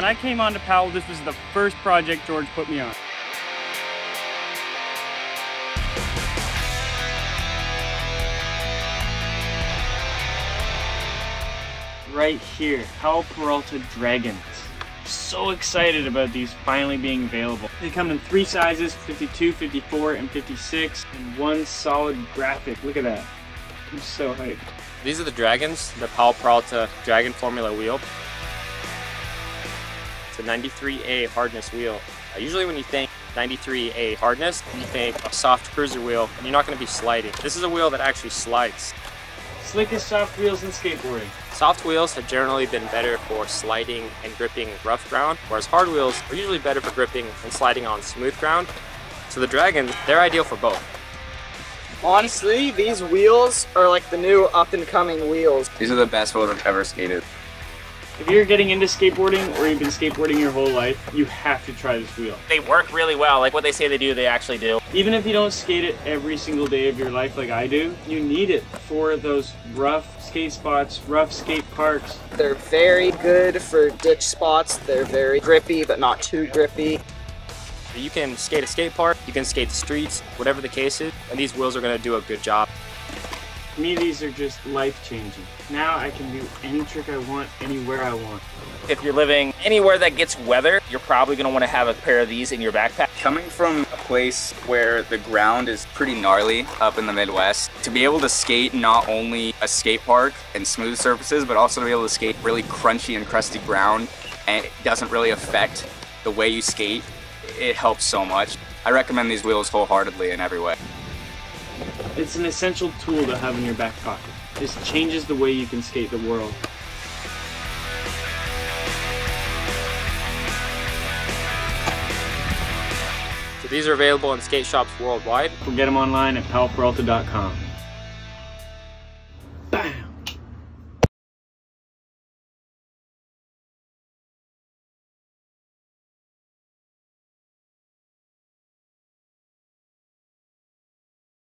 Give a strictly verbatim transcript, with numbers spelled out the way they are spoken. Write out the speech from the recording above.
When I came on to Powell, this was the first project George put me on. Right here, Powell Peralta Dragons. So excited about these finally being available. They come in three sizes, fifty-two, fifty-four, and fifty-six, and one solid graphic. Look at that. I'm so hyped. These are the Dragons, the Powell Peralta Dragon Formula wheel. It's a ninety-three A hardness wheel. Uh, usually when you think ninety-three A hardness, you think a soft cruiser wheel, and you're not going to be sliding. This is a wheel that actually slides. Slickest soft wheels in skateboarding. Soft wheels have generally been better for sliding and gripping rough ground, whereas hard wheels are usually better for gripping and sliding on smooth ground. So the Dragons, they're ideal for both. Honestly, these wheels are like the new up-and-coming wheels. These are the best wheels I've ever skated. If you're getting into skateboarding or you've been skateboarding your whole life, you have to try this wheel. They work really well. Like what they say they do, they actually do. Even if you don't skate it every single day of your life like I do, you need it for those rough skate spots, rough skate parks. They're very good for ditch spots. They're very grippy, but not too grippy. You can skate a skate park, you can skate the streets, whatever the case is, and these wheels are going to do a good job. To me, these are just life-changing. Now I can do any trick I want, anywhere I want. If you're living anywhere that gets weather, you're probably going to want to have a pair of these in your backpack. Coming from a place where the ground is pretty gnarly up in the Midwest, to be able to skate not only a skate park and smooth surfaces, but also to be able to skate really crunchy and crusty ground, and it doesn't really affect the way you skate, it helps so much. I recommend these wheels wholeheartedly in every way. It's an essential tool to have in your back pocket. This changes the way you can skate the world. So these are available in skate shops worldwide. Or get them online at powell peralta dot com.